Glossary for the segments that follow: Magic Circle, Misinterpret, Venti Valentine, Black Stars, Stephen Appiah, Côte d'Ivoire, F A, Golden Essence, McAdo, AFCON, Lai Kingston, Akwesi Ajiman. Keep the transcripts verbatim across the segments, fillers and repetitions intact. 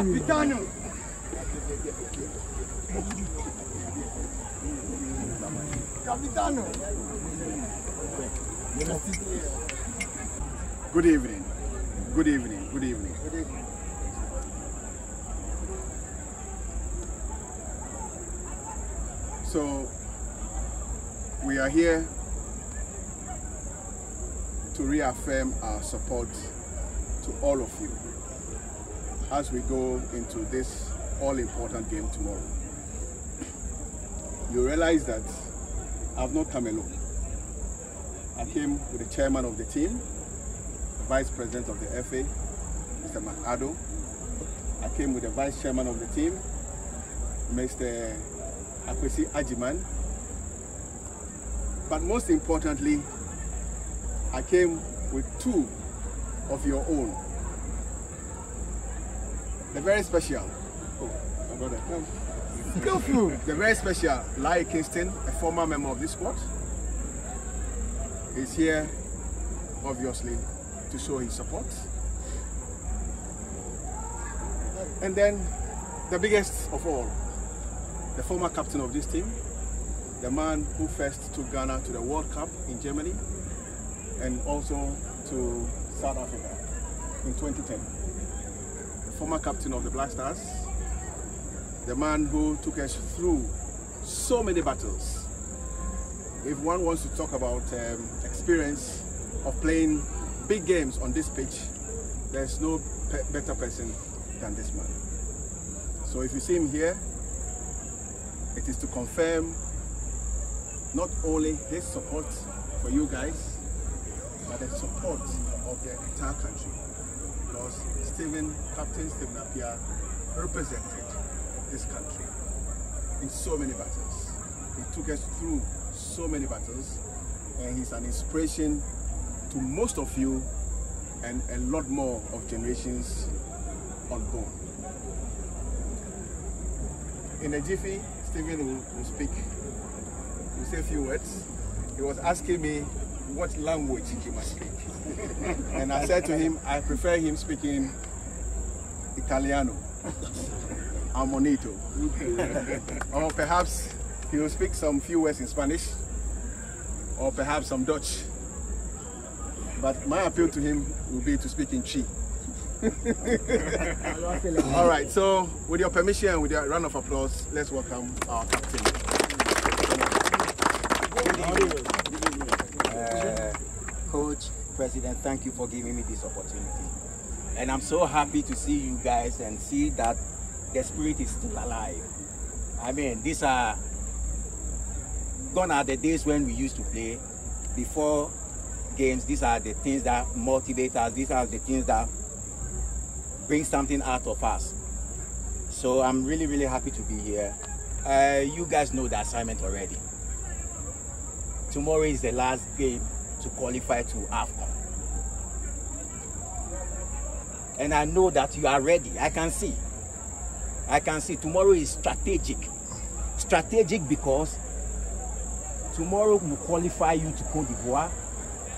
Capitano. Capitano. Good evening. Good evening. Good evening. Good evening. So we are here to reaffirm our support to all of you as we go into this all-important game tomorrow. You realize that I've not come alone. I came with the chairman of the team, the vice president of the F A, Mister McAdo. I came with the vice chairman of the team, Mister Akwesi Ajiman. But most importantly, I came with two of your own. The very special, oh, my brother, come. Skillful. The very special Lai Kingston, a former member of this squad, is here, obviously, to show his support. And then, the biggest of all, the former captain of this team, the man who first took Ghana to the World Cup in Germany, and also to South Africa in twenty ten. The former captain of the Black Stars, the man who took us through so many battles. If one wants to talk about um, experience of playing big games on this pitch, there's no pe better person than this man. So if you see him here, it is to confirm not only his support for you guys, but the support of the entire country, because Stephen, Captain Stephen Appiah represented this country in so many battles. He took us through so many battles, and he's an inspiration to most of you and a lot more of generations unborn. In a jiffy, Stephen will, will speak, will say a few words. He was asking me what language he must speak. And I said to him, I prefer him speaking Italiano, Amonito. Or perhaps he will speak some few words in Spanish, or perhaps some Dutch. But my appeal to him will be to speak in Chi. All right, so with your permission, with your round of applause, let's welcome our captain. Coach, President, thank you for giving me this opportunity. And I'm so happy to see you guys and see that the spirit is still alive. I mean, these are gone are the days when we used to play before games. These are the things that motivate us. These are the things that bring something out of us. So I'm really, really happy to be here. Uh, you guys know the assignment already. Tomorrow is the last game to qualify to AFCON. And I know that you are ready. I can see. I can see. Tomorrow is strategic. Strategic because tomorrow will qualify you to Côte d'Ivoire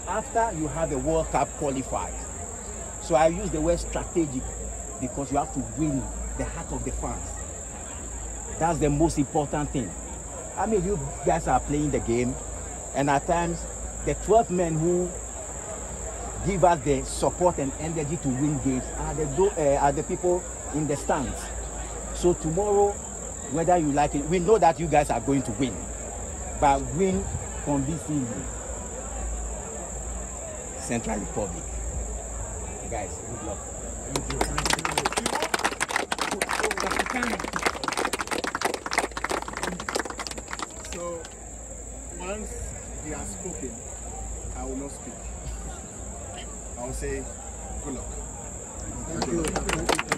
after you have a World Cup qualified. So I use the word strategic because you have to win the heart of the fans. That's the most important thing. I mean, you guys are playing the game, and at times the twelve men who give us the support and energy to win games are the, uh, are the people in the stands. So tomorrow, whether you like it, we know that you guys are going to win, but win convincingly. Central Republic. Guys, good luck. Thank you. Thank you. So, once he has spoken, I will not speak. I will say, good luck. Thank you.